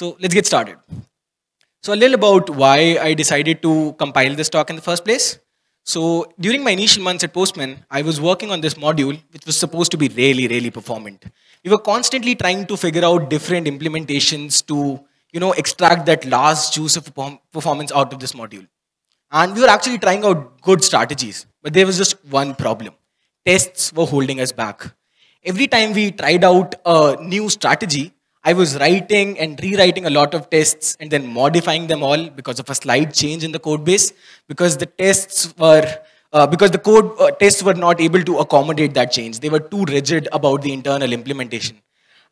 So let's get started. So a little about why I decided to compile this talk in the first place. So during my initial months at Postman, I was working on this module, which was supposed to be really, really performant. We were constantly trying to figure out different implementations to, extract that last juice of performance out of this module. And we were actually trying out good strategies, but there was just one problem. Tests were holding us back. Every time we tried out a new strategy, I was writing and rewriting a lot of tests and then modifying them all because of a slight change in the code base, because the tests were, tests were not able to accommodate that change. They were too rigid about the internal implementation.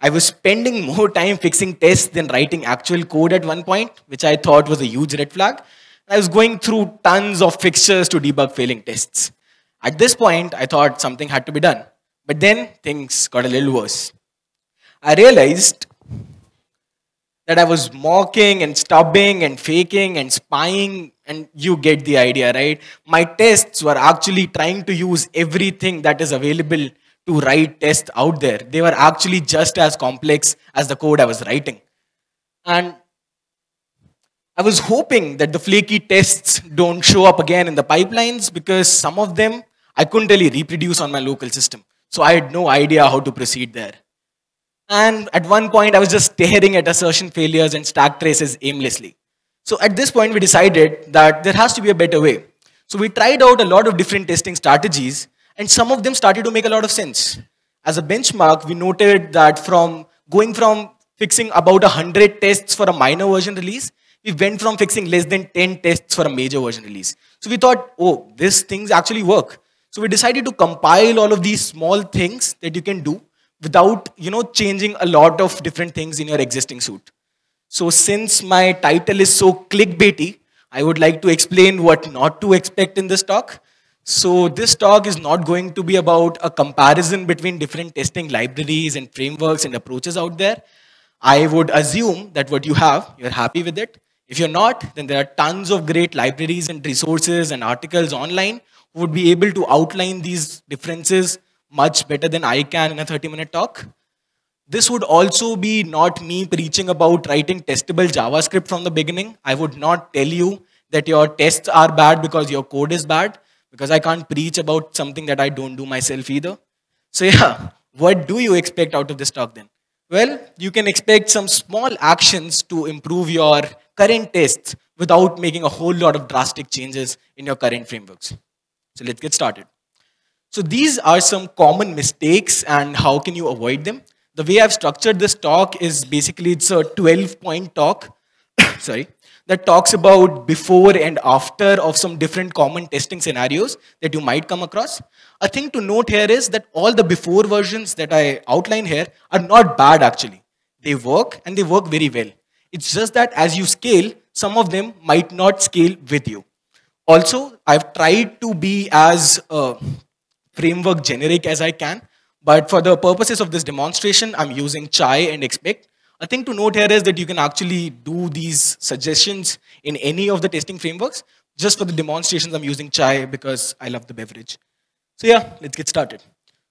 I was spending more time fixing tests than writing actual code at one point, which I thought was a huge red flag. I was going through tons of fixtures to debug failing tests. At this point, I thought something had to be done, but then things got a little worse. I realized that I was mocking and stubbing and faking and spying, and you get the idea, right? My tests were actually trying to use everything that is available to write tests out there. They were actually just as complex as the code I was writing. And I was hoping that the flaky tests don't show up again in the pipelines, because some of them I couldn't really reproduce on my local system. So I had no idea how to proceed there. And at one point, I was just staring at assertion failures and stack traces aimlessly. So at this point, we decided that there has to be a better way. So we tried out a lot of different testing strategies, and some of them started to make a lot of sense. As a benchmark, we noted that from going from fixing about 100 tests for a minor version release, we went from fixing less than 10 tests for a major version release. So we thought, oh, these things actually work. So we decided to compile all of these small things that you can do without changing a lot of different things in your existing suite. So since my title is so clickbaity, I would like to explain what not to expect in this talk. So this talk is not going to be about a comparison between different testing libraries and frameworks and approaches out there. I would assume that what you have, you're happy with it. If you're not, then there are tons of great libraries and resources and articles online who would be able to outline these differences much better than I can in a 30-minute talk. This would also be not me preaching about writing testable JavaScript from the beginning. I would not tell you that your tests are bad because your code is bad, because I can't preach about something that I don't do myself either. So yeah, what do you expect out of this talk then? Well, you can expect some small actions to improve your current tests without making a whole lot of drastic changes in your current frameworks. So let's get started. So these are some common mistakes and how can you avoid them. The way I've structured this talk is basically it's a 12-point talk that talks about before and after of some different common testing scenarios that you might come across. A thing to note here is that all the before versions that I outline here are not bad actually. They work and they work very well. It's just that as you scale, some of them might not scale with you. Also, I've tried to be as framework generic as I can, but for the purposes of this demonstration, I'm using chai and expect. A thing to note here is that you can actually do these suggestions in any of the testing frameworks. Just for the demonstrations, I'm using chai because I love the beverage. So yeah, let's get started.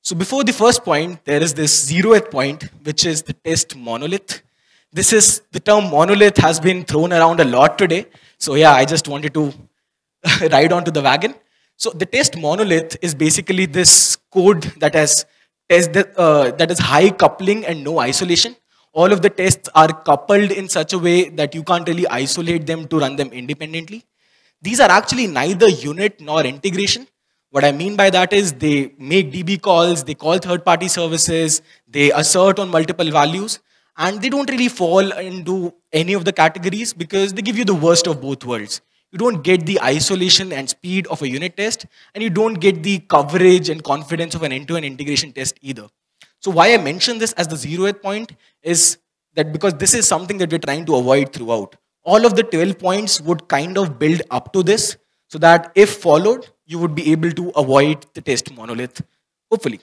So before the first point, there is this 0th point, which is the test monolith. The term monolith has been thrown around a lot today. So yeah, I just wanted to ride onto the wagon. So the test monolith is basically this code that has high coupling and no isolation. All of the tests are coupled in such a way that you can't really isolate them to run them independently. These are actually neither unit nor integration. What I mean by that is they make DB calls, they call third-party services, they assert on multiple values, and they don't really fall into any of the categories because they give you the worst of both worlds. You don't get the isolation and speed of a unit test, and you don't get the coverage and confidence of an end-to-end integration test either. So why I mention this as the 0th point is that because this is something that we're trying to avoid throughout. All of the 12 points would kind of build up to this, so that if followed, you would be able to avoid the test monolith, hopefully.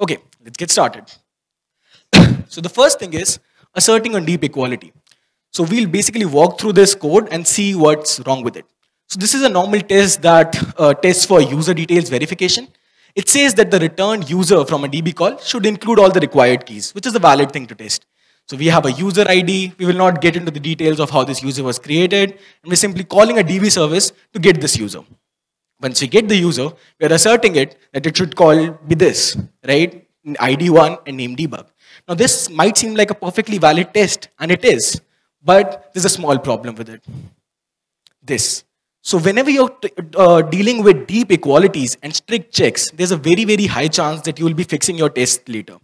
Okay, let's get started. So the first thing is asserting on deep equality. So we'll basically walk through this code and see what's wrong with it. So this is a normal test that tests for user details verification. It says that the returned user from a DB call should include all the required keys, which is a valid thing to test. So we have a user ID. We will not get into the details of how this user was created. And we're simply calling a DB service to get this user. Once we get the user, we're asserting it that it should call be this, right? ID1 and name debug. Now this might seem like a perfectly valid test, and it is, but there's a small problem with it. This. So whenever you're dealing with deep equalities and strict checks, there's a very, very high chance that you will be fixing your test later.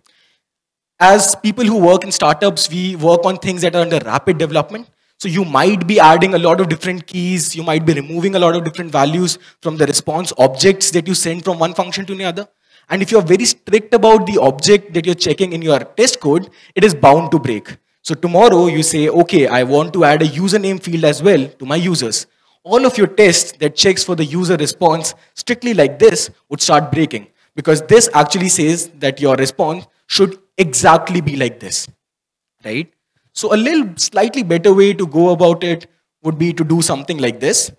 As people who work in startups, we work on things that are under rapid development. So you might be adding a lot of different keys. You might be removing a lot of different values from the response objects that you send from one function to another. And if you're very strict about the object that you're checking in your test code, it is bound to break. So tomorrow you say, okay, I want to add a username field as well to my users. All of your tests that checks for the user response strictly like this would start breaking, because this actually says that your response should exactly be like this, right? So a little slightly better way to go about it would be to do something like this.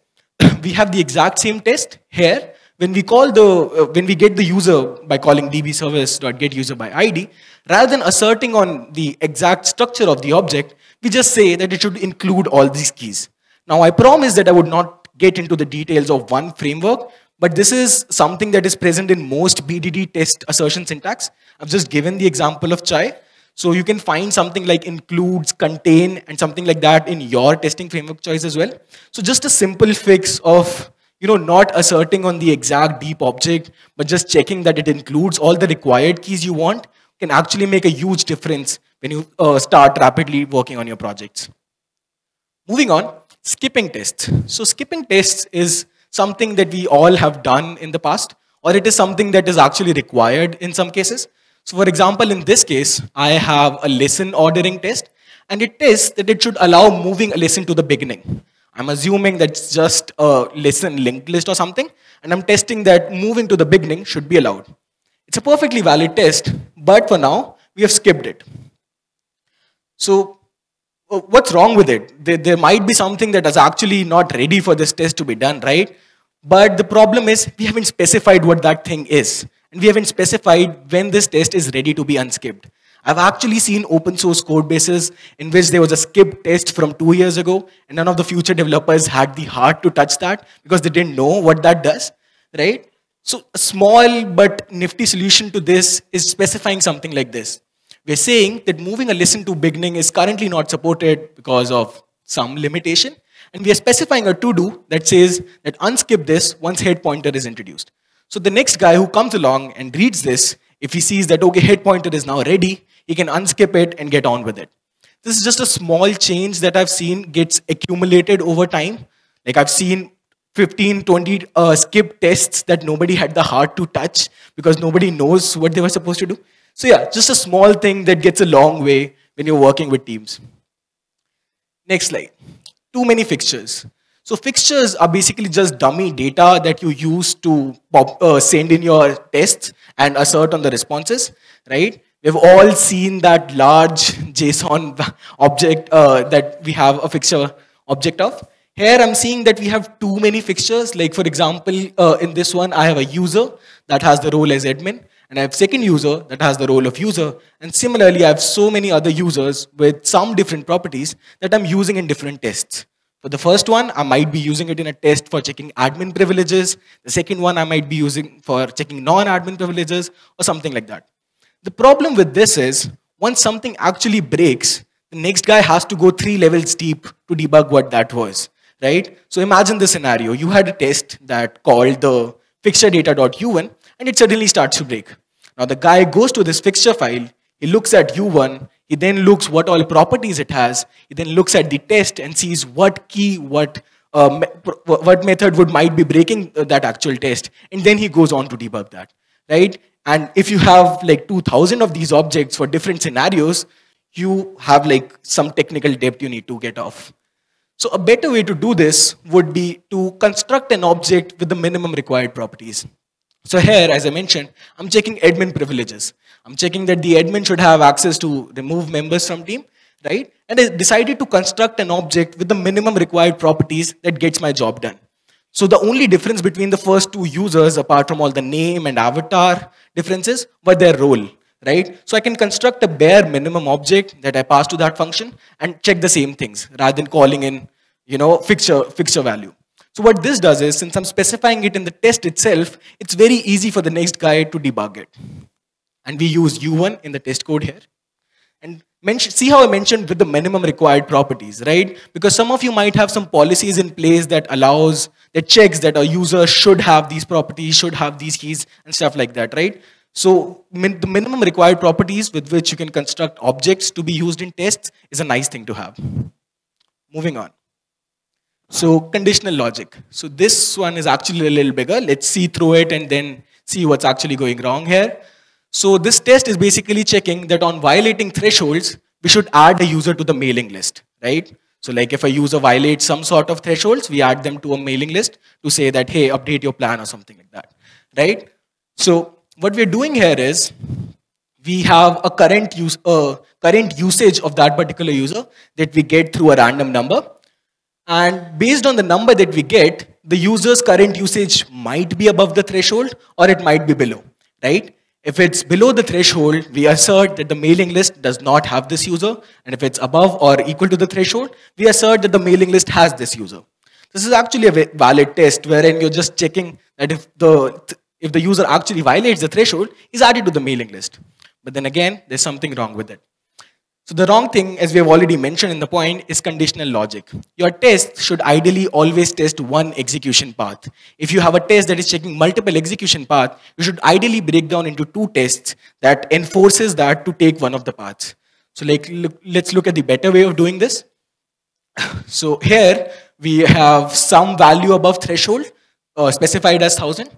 We have the exact same test here. When we call the when we get the user by calling dbservice.getUserById, rather than asserting on the exact structure of the object, we just say that it should include all these keys. Now I promise that I would not get into the details of one framework, but this is something that is present in most BDD test assertion syntax. I've just given the example of chai. So you can find something like includes, contain, and something like that in your testing framework choice as well. So just a simple fix of, you know, not asserting on the exact deep object, but just checking that it includes all the required keys you want can actually make a huge difference when you start rapidly working on your projects. Moving on, skipping tests. So skipping tests is something that we all have done in the past, or it is something that is actually required in some cases. So for example, in this case, I have a lesson ordering test, and it tests that it should allow moving a lesson to the beginning. I'm assuming that's just a lesson linked list or something, and I'm testing that moving to the beginning should be allowed. It's a perfectly valid test, but for now, we have skipped it. So what's wrong with it? There might be something that is actually not ready for this test to be done, right? But the problem is we haven't specified what that thing is, and we haven't specified when this test is ready to be unskipped. I've actually seen open source code bases in which there was a skip test from 2 years ago, and none of the future developers had the heart to touch that because they didn't know what that does, right? So a small but nifty solution to this is specifying something like this. We're saying that moving a lesson to beginning is currently not supported because of some limitation, and we are specifying a to-do that says that unskip this once head pointer is introduced. So the next guy who comes along and reads this, if he sees that, okay, head pointer is now ready, he can unskip it and get on with it. This is just a small change that I've seen gets accumulated over time. Like I've seen 15, 20 skip tests that nobody had the heart to touch because nobody knows what they were supposed to do. So yeah, just a small thing that gets a long way when you're working with teams. Next slide. Too many fixtures. So fixtures are basically just dummy data that you use to send in your tests and assert on the responses, right? We've all seen that large JSON object that we have a fixture object of. Here I'm seeing that we have too many fixtures. Like for example, in this one, I have a user that has the role as admin, and I have second user that has the role of user. And similarly, I have so many other users with some different properties that I'm using in different tests. For the first one, I might be using it in a test for checking admin privileges. The second one I might be using for checking non-admin privileges or something like that. The problem with this is, once something actually breaks, the next guy has to go 3 levels deep to debug what that was, right? So imagine the scenario. You had a test that called the fixturedata.u1, and it suddenly starts to break. Now the guy goes to this fixture file, he looks at u1, he then looks what all properties it has. He then looks at the test and sees what key, what method might be breaking that actual test. And then he goes on to debug that, right? And if you have like 2,000 of these objects for different scenarios, you have like some technical depth you need to get off. So a better way to do this would be to construct an object with the minimum required properties. So here, as I mentioned, I'm checking admin privileges. I'm checking that the admin should have access to remove members from team, right? And I decided to construct an object with the minimum required properties that gets my job done. So the only difference between the first two users, apart from all the name and avatar differences, were their role, right? So I can construct a bare minimum object that I pass to that function and check the same things rather than calling in, you know, fixture value. So what this does is, since I'm specifying it in the test itself, it's very easy for the next guy to debug it. And we use U1 in the test code here. And see how I mentioned with the minimum required properties, right? Because some of you might have some policies in place that allows, that checks that a user should have these properties, should have these keys and stuff like that, right? So the minimum required properties with which you can construct objects to be used in tests is a nice thing to have. Moving on. So conditional logic. So this one is actually a little bigger. Let's see through it and then see what's actually going wrong here. So this test is basically checking that on violating thresholds, we should add a user to the mailing list, right? So like if a user violates some sort of thresholds, we add them to a mailing list to say that, hey, update your plan or something like that, right? So what we're doing here is we have a current usage of that particular user that we get through a random number. And based on the number that we get, the user's current usage might be above the threshold or it might be below, right? If it's below the threshold, we assert that the mailing list does not have this user. And if it's above or equal to the threshold, we assert that the mailing list has this user. This is actually a valid test wherein you're just checking that if the user actually violates the threshold, he's added to the mailing list. But then again, there's something wrong with it. So the wrong thing, as we have already mentioned in the point, is conditional logic. Your test should ideally always test one execution path. If you have a test that is checking multiple execution paths, you should ideally break down into two tests that enforces that to take one of the paths. So like, let's look at the better way of doing this. So here we have some value above threshold, specified as 1000.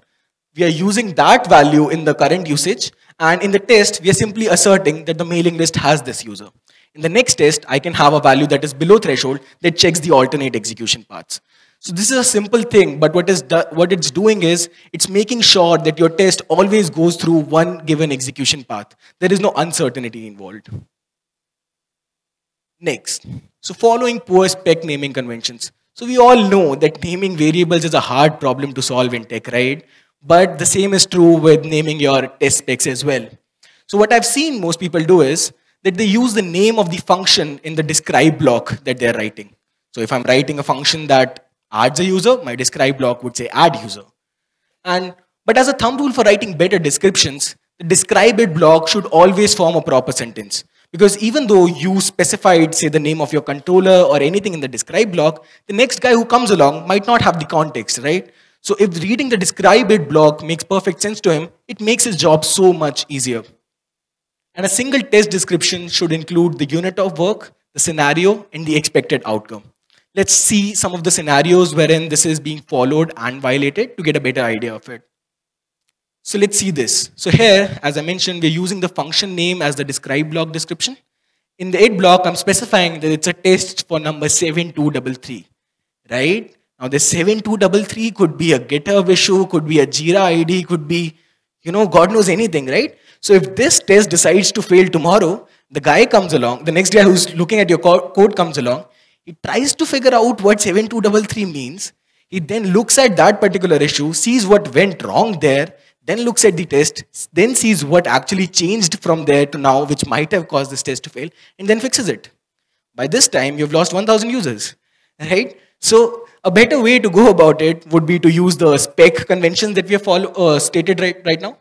We are using that value in the current usage. And in the test, we are simply asserting that the mailing list has this user. In the next test, I can have a value that is below threshold that checks the alternate execution paths. So this is a simple thing, but what it's doing is, it's making sure that your test always goes through one given execution path. There is no uncertainty involved. Next, so following poor spec naming conventions. So we all know that naming variables is a hard problem to solve in tech, right? But the same is true with naming your test specs as well. So what I've seen most people do is that they use the name of the function in the describe block that they're writing. So if I'm writing a function that adds a user, my describe block would say add user. But as a thumb rule for writing better descriptions, the describe it block should always form a proper sentence. Because even though you specified, say, the name of your controller or anything in the describe block, the next guy who comes along might not have the context, right? So if reading the describe it block makes perfect sense to him, it makes his job so much easier. And a single test description should include the unit of work, the scenario, and the expected outcome. Let's see some of the scenarios wherein this is being followed and violated to get a better idea of it. So let's see this. So here, as I mentioned, we're using the function name as the describe block description. In the it block, I'm specifying that it's a test for number 7233, right? Now the 7233 could be a GitHub issue, could be a Jira ID, could be, you know, God knows anything, right? So if this test decides to fail tomorrow, the guy comes along, the next guy who's looking at your code comes along, he tries to figure out what 7233 means. He then looks at that particular issue, sees what went wrong there, then looks at the test, then sees what actually changed from there to now, which might have caused this test to fail, and then fixes it. By this time, you've lost 1,000 users, right? So a better way to go about it would be to use the spec conventions that we have stated right now.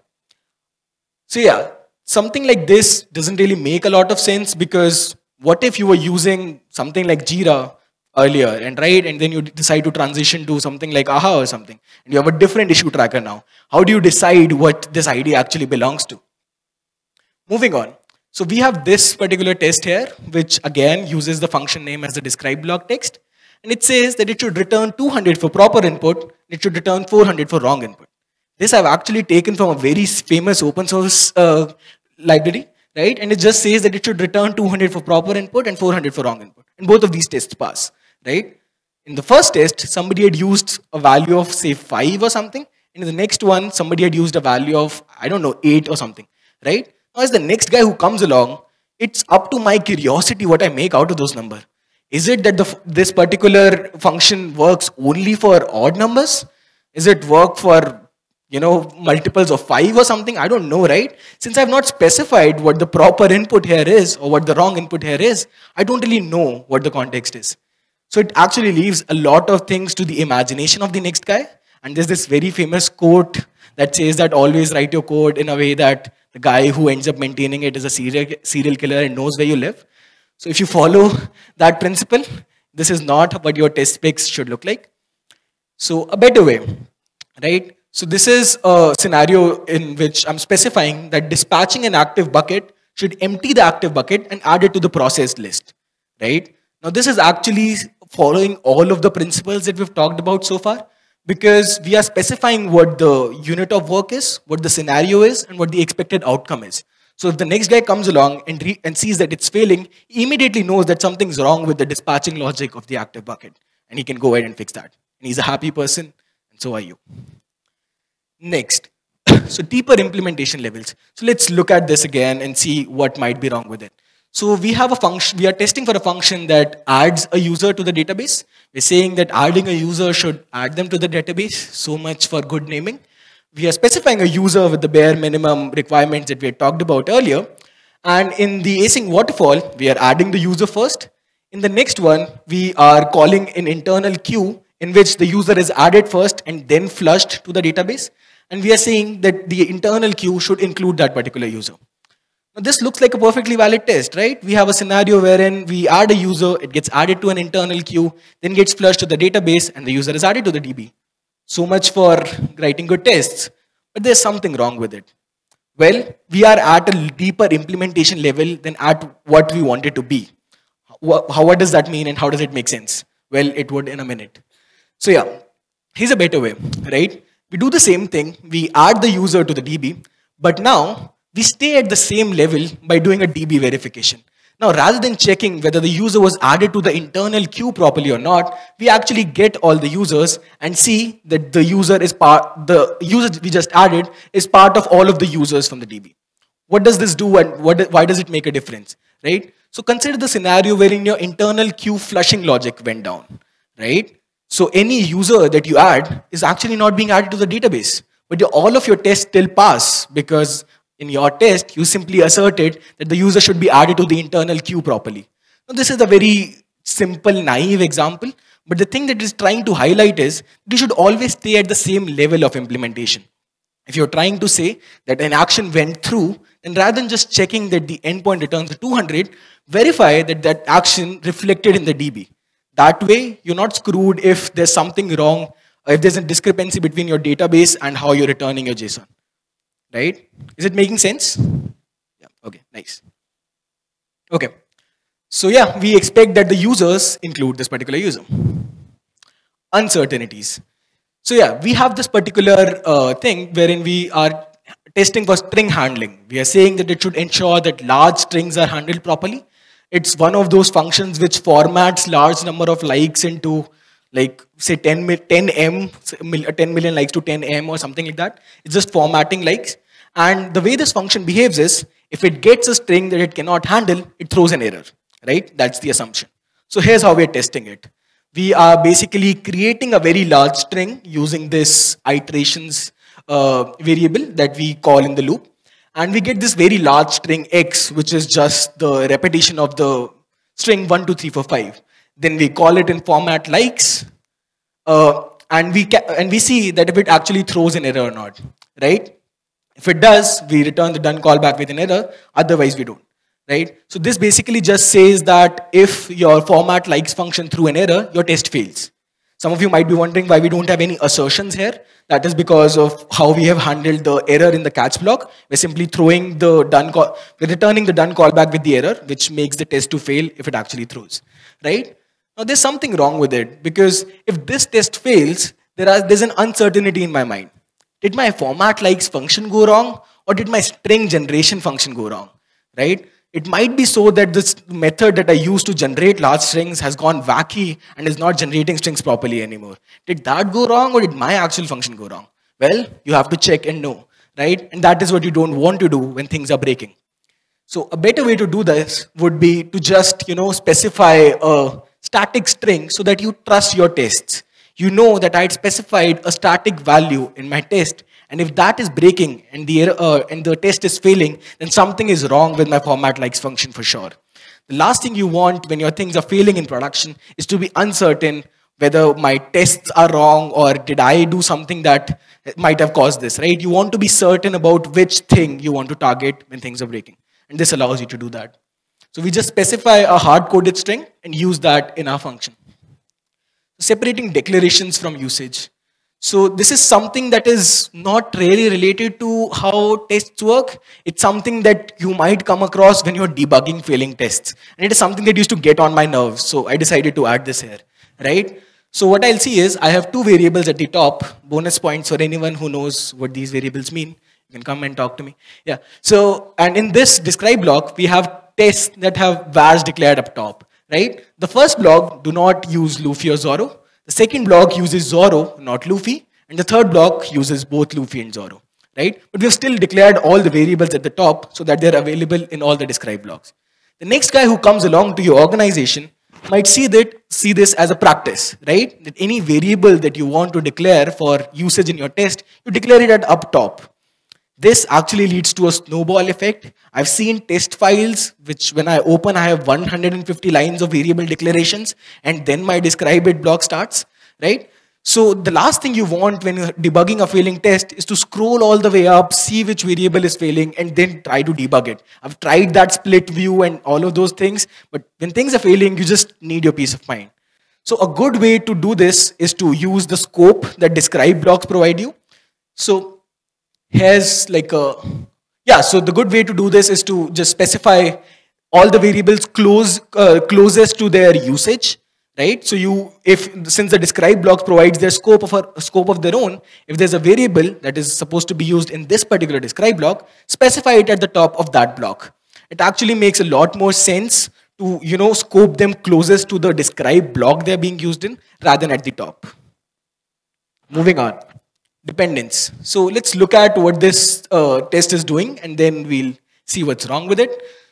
So yeah, something like this doesn't really make a lot of sense, because what if you were using something like Jira earlier and then you decide to transition to something like AHA or something, and you have a different issue tracker now. How do you decide what this ID actually belongs to? Moving on. So we have this particular test here, which again uses the function name as the describe block text. And it says that it should return 200 for proper input, and it should return 400 for wrong input. This I've actually taken from a very famous open source library, right? And it just says that it should return 200 for proper input and 400 for wrong input. And both of these tests pass, right? In the first test, somebody had used a value of, say, 5 or something. And in the next one, somebody had used a value of, I don't know, 8 or something, right? Now, as the next guy who comes along, it's up to my curiosity what I make out of those numbers. Is it that this particular function works only for odd numbers? Is it work for you know, multiples of 5 or something, I don't know, right? Since I've not specified what the proper input here is or what the wrong input here is, I don't really know what the context is. So it actually leaves a lot of things to the imagination of the next guy. And there's this very famous quote that says that always write your code in a way that the guy who ends up maintaining it is a serial killer and knows where you live. So if you follow that principle, this is not what your test specs should look like. So a better way, right? So this is a scenario in which I'm specifying that dispatching an active bucket should empty the active bucket and add it to the processed list, right? Now this is actually following all of the principles that we've talked about so far, because we are specifying what the unit of work is, what the scenario is, and what the expected outcome is. So if the next guy comes along and sees that it's failing, he immediately knows that something's wrong with the dispatching logic of the active bucket, and he can go ahead and fix that. And he's a happy person, and so are you. Next, so deeper implementation levels. So let's look at this again and see what might be wrong with it. So we have a function, we are testing for a function that adds a user to the database. We're saying that adding a user should add them to the database. So much for good naming. We are specifying a user with the bare minimum requirements that we had talked about earlier. And in the async waterfall, we are adding the user first. In the next one, we are calling an internal queue in which the user is added first and then flushed to the database. And we are saying that the internal queue should include that particular user. Now this looks like a perfectly valid test, right? We have a scenario wherein we add a user, it gets added to an internal queue, then gets flushed to the database, and the user is added to the DB. So much for writing good tests. But there's something wrong with it. Well, we are at a deeper implementation level than at what we want it to be. What does that mean and how does it make sense? Well, it would in a minute. So yeah, here's a better way, right? We do the same thing, we add the user to the DB, but now we stay at the same level by doing a DB verification. Now, rather than checking whether the user was added to the internal queue properly or not, we actually get all the users and see that the user is the user we just added is part of all of the users from the DB. What does this do and why does it make a difference, right? So consider the scenario wherein your internal queue flushing logic went down, right? So any user that you add is actually not being added to the database, but all of your tests still pass because in your test, you simply asserted that the user should be added to the internal queue properly. Now, this is a very simple, naive example, but the thing that is trying to highlight is you should always stay at the same level of implementation. If you're trying to say that an action went through, then rather than just checking that the endpoint returns 200, verify that that action reflected in the DB. That way, you're not screwed if there's something wrong, or if there's a discrepancy between your database and how you're returning your JSON. Right? Is it making sense? Yeah. Okay, nice. Okay. So yeah, we expect that the users include this particular user. Uncertainties. So yeah, we have this particular thing wherein we are testing for string handling. We are saying that it should ensure that large strings are handled properly. It's one of those functions which formats large number of likes into, like, say 10 million likes to 10M or something like that. It's just formatting likes. And the way this function behaves is, if it gets a string that it cannot handle, it throws an error, right? That's the assumption. So here's how we're testing it. We are basically creating a very large string using this iterations variable that we call in the loop. And we get this very large string X, which is just the repetition of the string 1, 2, 3, 4, 5. Then we call it in format likes. And we see that if it actually throws an error or not, right? If it does, we return the done callback with an error. Otherwise, we don't, right? So this basically just says that if your format likes function threw an error, your test fails. Some of you might be wondering why we don't have any assertions here. That is because of how we have handled the error in the catch block. We're simply throwing the done call, we're returning the done callback with the error, which makes the test to fail if it actually throws, right? Now there's something wrong with it, because if this test fails, there's an uncertainty in my mind. Did my format likes function go wrong, or did my string generation function go wrong, right? It might be so that this method that I used to generate large strings has gone wacky and is not generating strings properly anymore. Did that go wrong, or did my actual function go wrong? Well, you have to check and know, right? And that is what you don't want to do when things are breaking. So a better way to do this would be to just, you know, specify a static string so that you trust your tests. You know that I had specified a static value in my test And if that is breaking and the test is failing, then something is wrong with my format likes function for sure. The last thing you want when your things are failing in production is to be uncertain whether my tests are wrong or did I do something that might have caused this, right? You want to be certain about which thing you want to target when things are breaking. And this allows you to do that. So we just specify a hard-coded string and use that in our function. Separating declarations from usage. So this is something that is not really related to how tests work. It's something that you might come across when you're debugging failing tests. And it is something that used to get on my nerves. So I decided to add this here, right? So what I'll see is I have two variables at the top. Bonus points for anyone who knows what these variables mean. You can come and talk to me. Yeah. So, and in this describe block, we have tests that have vars declared up top. Right? The first block, do not use Luffy or Zoro. The second block uses Zoro, not Luffy. And the third block uses both Luffy and Zoro. Right? But we've still declared all the variables at the top so that they're available in all the describe blocks. The next guy who comes along to your organization might see this as a practice, right? That any variable that you want to declare for usage in your test, you declare it at up top. This actually leads to a snowball effect. I've seen test files, which when I open, I have 150 lines of variable declarations, and then my describe it block starts, right? So the last thing you want when you're debugging a failing test is to scroll all the way up, see which variable is failing, and then try to debug it. I've tried that split view and all of those things, but when things are failing, you just need your peace of mind. So a good way to do this is to use the scope that describe blocks provide you. So here's like a, yeah, so the good way to do this is to just specify all the variables closest to their usage, right? So you, since the describe block provides their scope of their own, if there's a variable that is supposed to be used in this particular describe block, specify it at the top of that block. It actually makes a lot more sense to, you know, scope them closest to the describe block they're being used in rather than at the top. Moving on. Dependence. So let's look at what this test is doing and then we'll see what's wrong with it.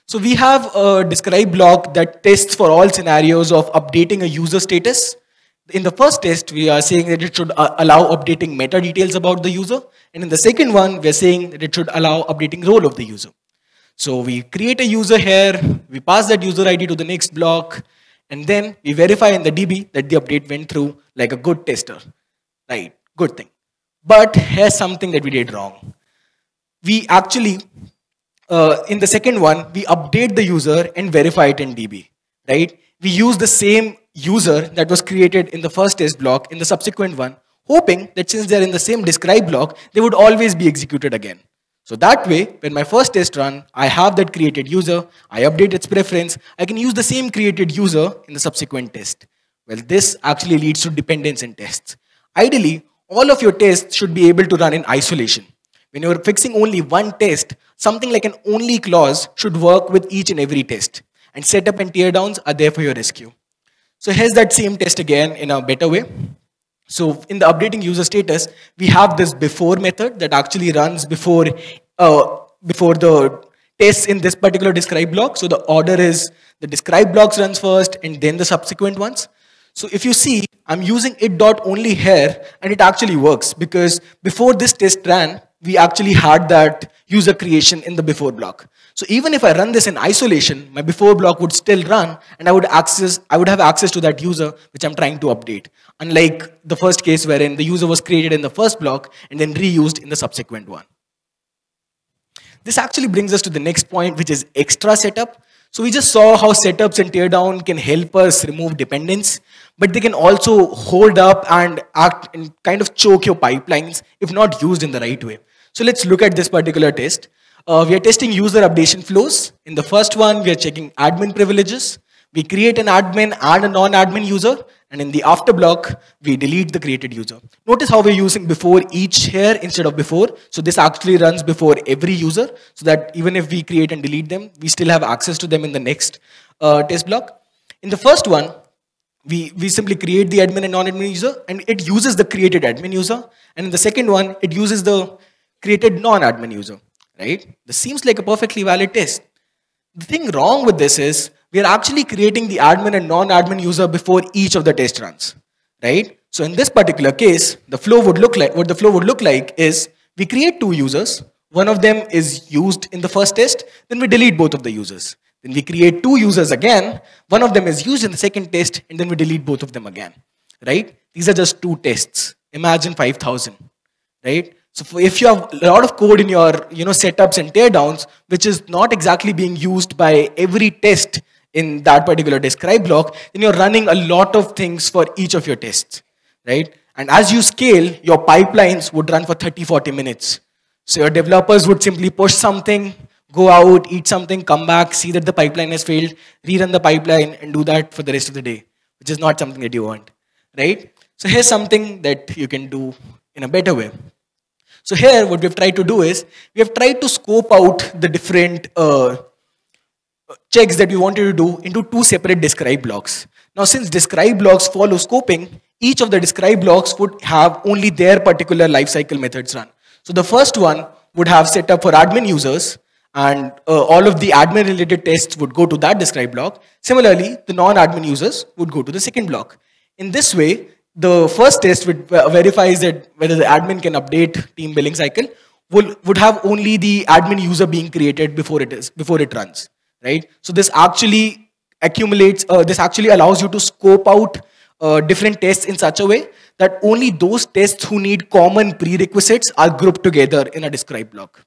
So we have a describe block that tests for all scenarios of updating a user status. In the first test, we are saying that it should allow updating meta details about the user. And in the second one, we're saying that it should allow updating role of the user. So we create a user here, we pass that user ID to the next block, and then we verify in the DB that the update went through like a good tester. Right, good thing. But here's something that we did wrong. We actually, in the second one, we update the user and verify it in DB, right? We use the same user that was created in the first test block in the subsequent one, hoping that since they're in the same describe block, they would always be executed again. So that way, when my first test run, I have that created user, I update its preference, I can use the same created user in the subsequent test. Well, this actually leads to dependence in tests. Ideally, all of your tests should be able to run in isolation. When you're fixing only one test, something like an only clause should work with each and every test. And setup and teardowns are there for your rescue. So here's that same test again in a better way. So in the updating user status, we have this before method that actually runs before the tests in this particular describe block. So the order is the describe blocks runs first and then the subsequent ones. So if you see, I'm using it.only here and it actually works because before this test ran, we actually had that user creation in the before block. So even if I run this in isolation, my before block would still run and I would have access to that user which I'm trying to update. Unlike the first case wherein the user was created in the first block and then reused in the subsequent one. This actually brings us to the next point, which is extra setup. So we just saw how setups and teardown can help us remove dependence, but they can also hold up and act and kind of choke your pipelines if not used in the right way. So let's look at this particular test. We are testing user updation flows. In the first one, we are checking admin privileges. We create an admin and a non-admin user, and in the after block, we delete the created user. Notice how we're using before each here instead of before. So this actually runs before every user, so that even if we create and delete them, we still have access to them in the next test block. In the first one, we simply create the admin and non-admin user, and it uses the created admin user. And in the second one, it uses the created non-admin user, right? This seems like a perfectly valid test. The thing wrong with this is, we are actually creating the admin and non-admin user before each of the test runs, right? So in this particular case, the flow would look like is We create two users. One of them is used in the first test. Then we delete both of the users. Then we create two users again. One of them is used in the second test. And then we delete both of them again. Right? These are just two tests. Imagine 5,000. Right? So if you have a lot of code in your setups and teardowns, which is not exactly being used by every test in that particular describe block, then you're running a lot of things for each of your tests. Right? And as you scale, your pipelines would run for 30-40 minutes. So your developers would simply push something, go out, eat something, come back, see that the pipeline has failed, rerun the pipeline, and do that for the rest of the day, which is not something that you want. Right? So here's something that you can do in a better way. So here, what we've tried to do is, we have tried to scope out the different checks that we wanted to do into two separate describe blocks. Now, since describe blocks follow scoping, each of the describe blocks would have only their particular lifecycle methods run. So the first one would have set up for admin users, and all of the admin related tests would go to that describe block. Similarly, the non-admin users would go to the second block. In this way, the first test which verifies that whether the admin can update team billing cycle would have only the admin user being created before it runs. Right? So this actually accumulates. This actually allows you to scope out different tests in such a way that only those tests who need common prerequisites are grouped together in a describe block.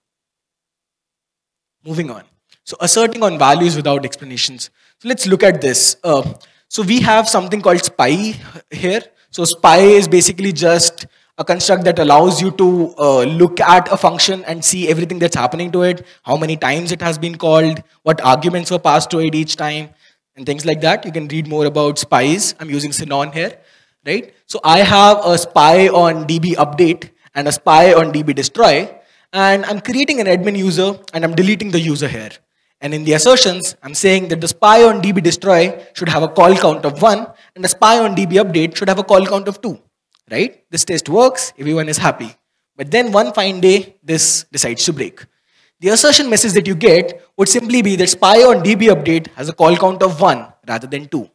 Moving on. So asserting on values without explanations. So let's look at this. So we have something called spy here. So spy is basically just a construct that allows you to look at a function and see everything that's happening to it, how many times it has been called, what arguments were passed to it each time, and things like that. You can read more about spies. I'm using Sinon here, right? So I have a spy on DB update and a spy on DB destroy, and I'm creating an admin user and I'm deleting the user here. And in the assertions, I'm saying that the spy on DB destroy should have a call count of 1 and the spy on DB update should have a call count of 2, right? This test works, everyone is happy. But then one fine day, this decides to break. The assertion message that you get would simply be that spy on DB update has a call count of 1 rather than 2.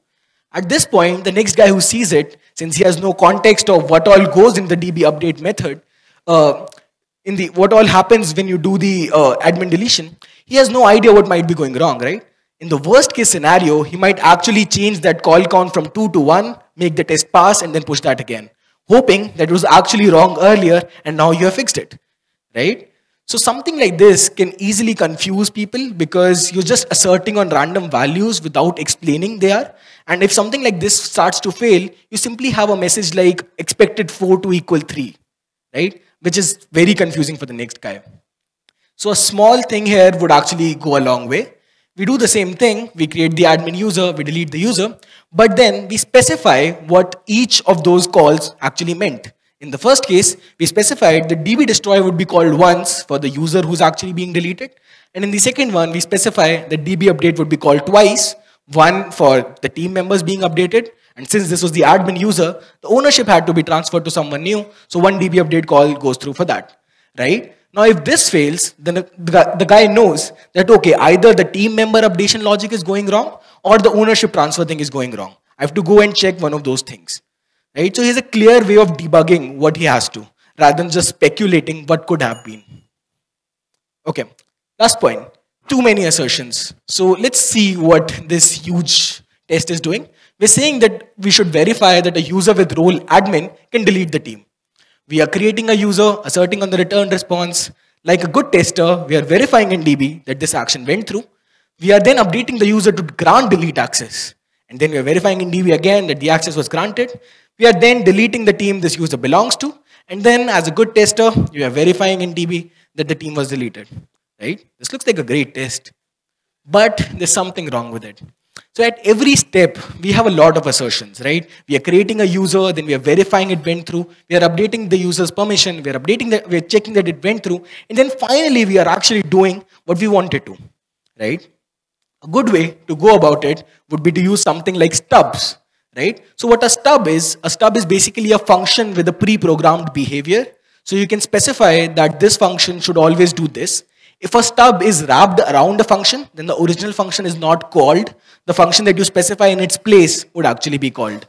At this point, the next guy who sees it, since he has no context of what all goes in the DB update method, what all happens when you do the admin deletion, he has no idea what might be going wrong, right? In the worst case scenario, he might actually change that call count from 2 to 1, make the test pass, and then push that again, hoping that it was actually wrong earlier and now you have fixed it, right? So something like this can easily confuse people because you're just asserting on random values without explaining they are. And if something like this starts to fail, you simply have a message like expected 4 to equal 3, right? Which is very confusing for the next guy. So a small thing here would actually go a long way. We do the same thing. We create the admin user, we delete the user, but then we specify what each of those calls actually meant. In the first case, we specified that DB destroy would be called once for the user who's actually being deleted. And in the second one, we specify that DB update would be called twice, one for the team members being updated. And since this was the admin user, the ownership had to be transferred to someone new. So one DB update call goes through for that, right? Now, if this fails, then the guy knows that, okay, either the team member updation logic is going wrong or the ownership transfer thing is going wrong. I have to go and check one of those things. Right? So he has a clear way of debugging what he has to, rather than just speculating what could have been. Okay, last point, too many assertions. So let's see what this huge test is doing. We're saying that we should verify that a user with role admin can delete the team. We are creating a user, asserting on the return response. Like a good tester, we are verifying in DB that this action went through. We are then updating the user to grant delete access. And then we are verifying in DB again that the access was granted. We are then deleting the team this user belongs to. And then as a good tester, you are verifying in DB that the team was deleted. Right? This looks like a great test. But there's something wrong with it. So at every step, we have a lot of assertions, right? We are creating a user, then we are verifying it went through. We are updating the user's permission. We are checking that it went through. And then finally, we are actually doing what we wanted to, right? A good way to go about it would be to use something like stubs. Right? So what a stub is basically a function with a pre-programmed behavior. So you can specify that this function should always do this. If a stub is wrapped around a function, then the original function is not called. The function that you specify in its place would actually be called.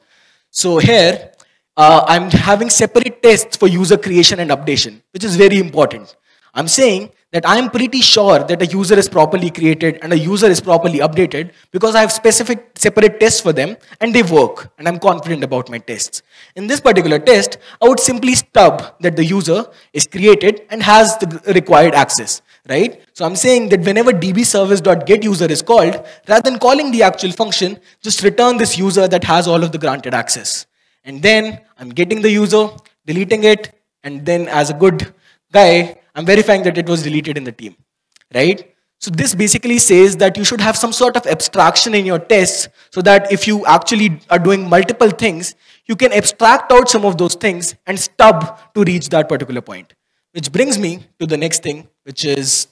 So here, I'm having separate tests for user creation and updation, which is very important. I'm saying that I'm pretty sure that a user is properly created and a user is properly updated because I have specific separate tests for them and they work, and I'm confident about my tests. In this particular test, I would simply stub that the user is created and has the required access, right? So I'm saying that whenever dbservice.getUser is called, rather than calling the actual function, just return this user that has all of the granted access. And then I'm getting the user, deleting it, and then as a good guy, I'm verifying that it was deleted in the team, right? So this basically says that you should have some sort of abstraction in your tests so that if you actually are doing multiple things, you can abstract out some of those things and stub to reach that particular point. Which brings me to the next thing, which is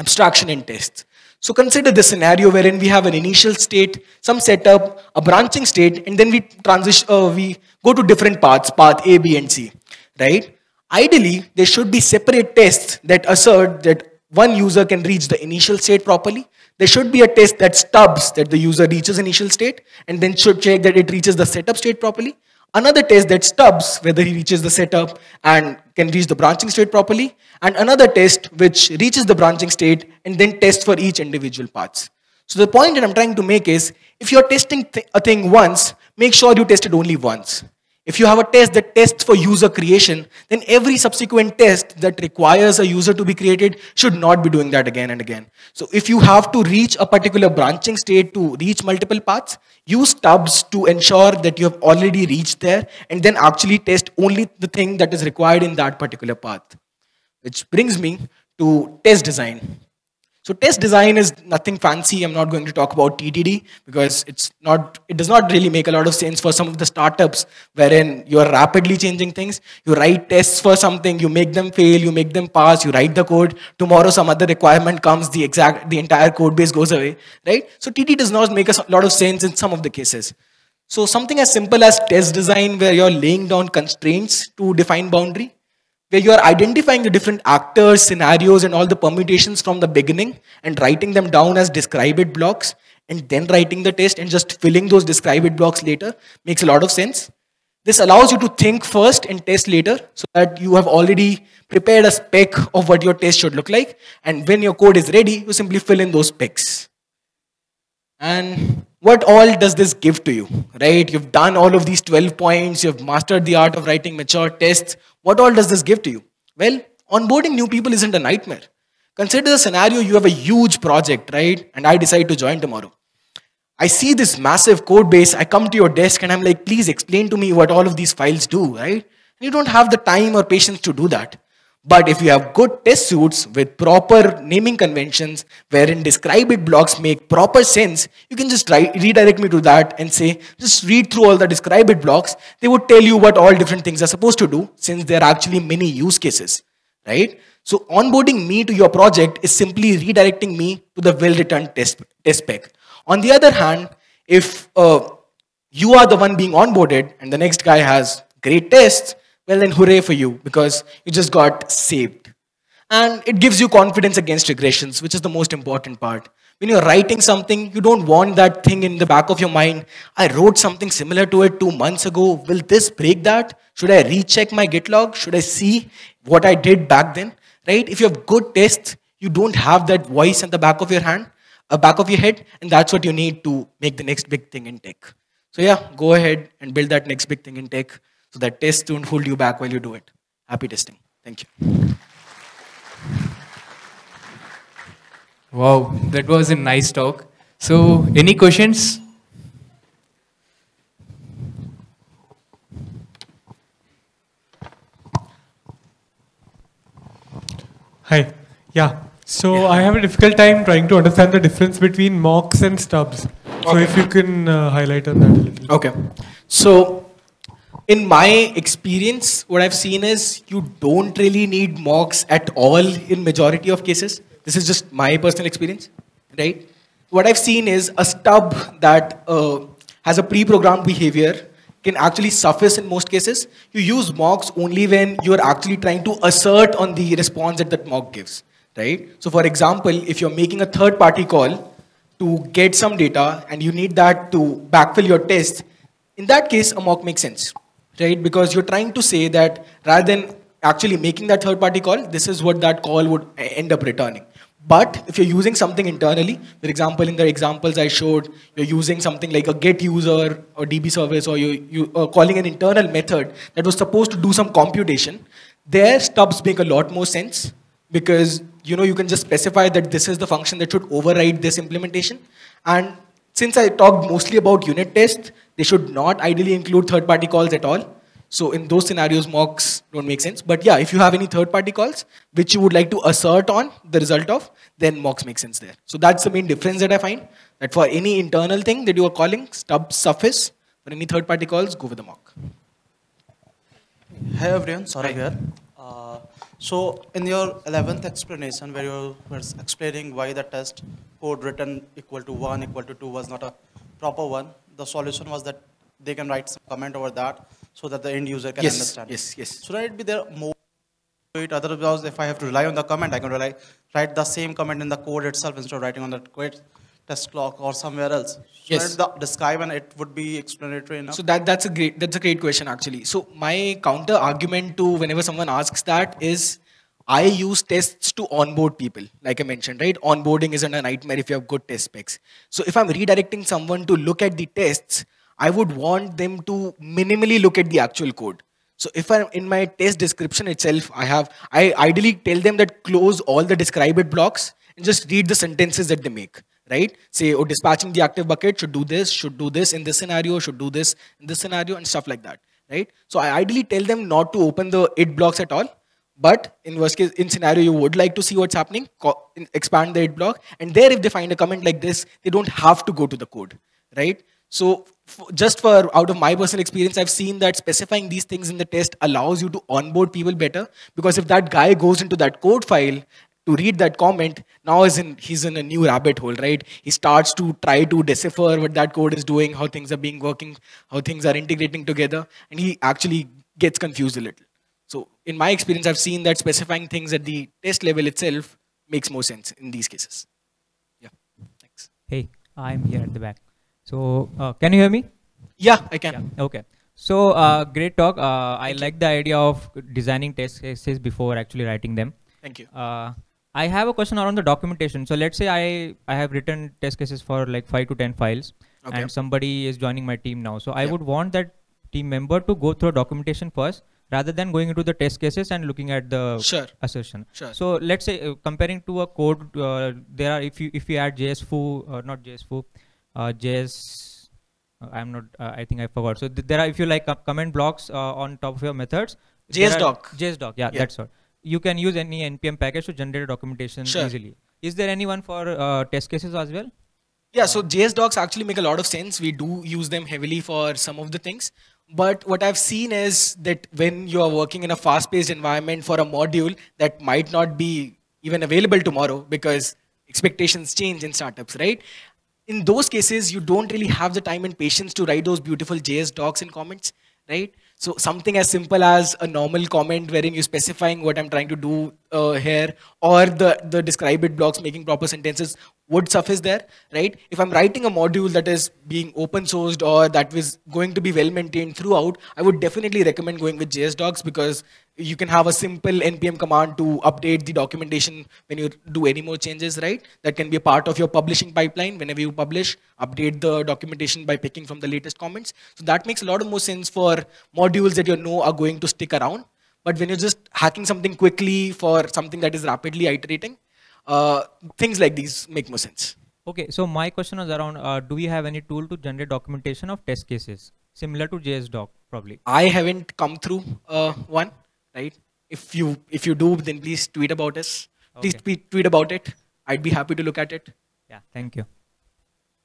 abstraction in tests. So consider this scenario wherein we have an initial state, some setup, a branching state, and then we transition. We go to different paths, path A, B, and C, right? Ideally, there should be separate tests that assert that one user can reach the initial state properly. There should be a test that stubs that the user reaches initial state and then should check that it reaches the setup state properly. Another test that stubs whether he reaches the setup and can reach the branching state properly. And another test which reaches the branching state and then tests for each individual path. So the point that I'm trying to make is, if you're testing a thing once, make sure you test it only once. If you have a test that tests for user creation, then every subsequent test that requires a user to be created should not be doing that again and again. So if you have to reach a particular branching state to reach multiple paths, use stubs to ensure that you have already reached there and then actually test only the thing that is required in that particular path. Which brings me to test design. So test design is nothing fancy. I'm not going to talk about TDD because it does not really make a lot of sense for some of the startups wherein you're rapidly changing things. You write tests for something, you make them fail, you make them pass, you write the code. Tomorrow some other requirement comes, the entire code base goes away, right? So TDD does not make a lot of sense in some of the cases. So something as simple as test design, where you're laying down constraints to define boundary, where you are identifying the different actors, scenarios, and all the permutations from the beginning and writing them down as describe it blocks and then writing the test and just filling those describe it blocks later, makes a lot of sense. This allows you to think first and test later so that you have already prepared a spec of what your test should look like, and when your code is ready, you simply fill in those specs. And what all does this give to you, right? You've done all of these 12 points, you've mastered the art of writing mature tests. What all does this give to you? Well, onboarding new people isn't a nightmare. Consider the scenario, you have a huge project, right? And I decide to join tomorrow. I see this massive code base, I come to your desk and I'm like, please explain to me what all of these files do, right? And you don't have the time or patience to do that. But if you have good test suites with proper naming conventions, wherein describe it blocks make proper sense, you can just redirect me to that and say, just read through all the describe it blocks. They would tell you what all different things are supposed to do, since there are actually many use cases, right? So onboarding me to your project is simply redirecting me to the well-written test spec. On the other hand, if you are the one being onboarded and the next guy has great tests, well then hooray for you, because you just got saved. And it gives you confidence against regressions, which is the most important part. When you're writing something, you don't want that thing in the back of your mind. I wrote something similar to it 2 months ago. Will this break that? Should I recheck my Git log? Should I see what I did back then? Right? If you have good tests, you don't have that voice at the back of your head, and that's what you need to make the next big thing in tech. So yeah, go ahead and build that next big thing in tech, so that tests don't hold you back while you do it. Happy testing. Thank you. Wow, that was a nice talk. So, any questions? Hi. Yeah. So, yeah. I have a difficult time trying to understand the difference between mocks and stubs. Okay. So, if you can highlight on that a little bit. Okay. So, in my experience, what I've seen is you don't really need mocks at all in majority of cases. This is just my personal experience, right? What I've seen is a stub that has a pre-programmed behavior can actually suffice in most cases. You use mocks only when you're actually trying to assert on the response that that mock gives, right? So for example, if you're making a third-party call to get some data and you need that to backfill your test, in that case, a mock makes sense. right? Because you're trying to say that rather than actually making that third-party call, this is what that call would end up returning. But if you're using something internally, for example, in the examples I showed, you're using something like a get user or DB service, or you're calling an internal method that was supposed to do some computation, there stubs make a lot more sense, because you can just specify that this is the function that should override this implementation. And since I talked mostly about unit tests, they should not ideally include third-party calls at all. So in those scenarios, mocks don't make sense. But yeah, if you have any third-party calls which you would like to assert on the result of, then mocks make sense there. So that's the main difference that I find, that for any internal thing that you are calling, stubs suffice. For any third-party calls, go with the mock. Hey everyone, sorry here. So in your 11th explanation, where you were explaining why the test code written equal to 1, equal to 2 was not a proper one, the solution was that they can write some comment over that, so that the end user can understand. Yes. Should it be there more to it? Otherwise, if I have to rely on the comment, I can write the same comment in the code itself instead of writing on the test clock or somewhere else. Describe, and it would be explanatory enough. So that's a great question actually. So my counter argument to whenever someone asks that is, I use tests to onboard people, like I mentioned, right? Onboarding isn't a nightmare if you have good test specs. So if I'm redirecting someone to look at the tests, I would want them to minimally look at the actual code. So if I'm in my test description itself, I ideally tell them that close all the describe it blocks and just read the sentences that they make, right? Say, oh, dispatching the active bucket should do this in this scenario, should do this in this scenario, and stuff like that, right? So I ideally tell them not to open the it blocks at all, but in worst case, in scenario, you would like to see what's happening, expand the it block, and there if they find a comment like this, they don't have to go to the code, right? So just for out of my personal experience, I've seen that specifying these things in the test allows you to onboard people better, because if that guy goes into that code file to read that comment, now he's in a new rabbit hole, right? He starts to try to decipher what that code is doing, how things are working, how things are integrating together, and he actually gets confused a little. So in my experience, I've seen that specifying things at the test level itself makes more sense in these cases. Yeah, thanks. Hey, I'm here at the back. So can you hear me? Yeah, I can. Yeah. Okay. So great talk. I like the idea of designing test cases before actually writing them. Thank you. I have a question around the documentation. So let's say I have written test cases for like 5 to 10 files, okay, and somebody is joining my team now. So I would want that team member to go through documentation first, rather than going into the test cases and looking at the assertion. Sure. So let's say comparing to a code, there are if you add JSFoo, not JSFoo. I think I forgot. So there are, if you like, comment blocks on top of your methods. JSDoc. Yeah, that's all. You can use any NPM package to generate documentation easily. Is there anyone for test cases as well? Yeah, so JSDocs actually make a lot of sense. We do use them heavily for some of the things. But what I've seen is that when you are working in a fast-paced environment for a module that might not be even available tomorrow, because expectations change in startups, right? In those cases, you don't really have the time and patience to write those beautiful JS docs and comments, right? So something as simple as a normal comment wherein you're specifying what I'm trying to do here, or the describe it blocks making proper sentences would suffice there, right? If I'm writing a module that is being open sourced or that is going to be well maintained throughout, I would definitely recommend going with JS docs, because you can have a simple NPM command to update the documentation when you do any more changes, right? That can be a part of your publishing pipeline. Whenever you publish, update the documentation by picking from the latest comments. So that makes a lot of more sense for modules that you know are going to stick around. But when you're just hacking something quickly for something that is rapidly iterating, things like these make more sense. Okay, so my question is around, do we have any tool to generate documentation of test cases? Similar to JSDoc, probably. I haven't come through one. Right? If you do, then please tweet about us. Okay. Please tweet about it. I'd be happy to look at it. Yeah, thank you.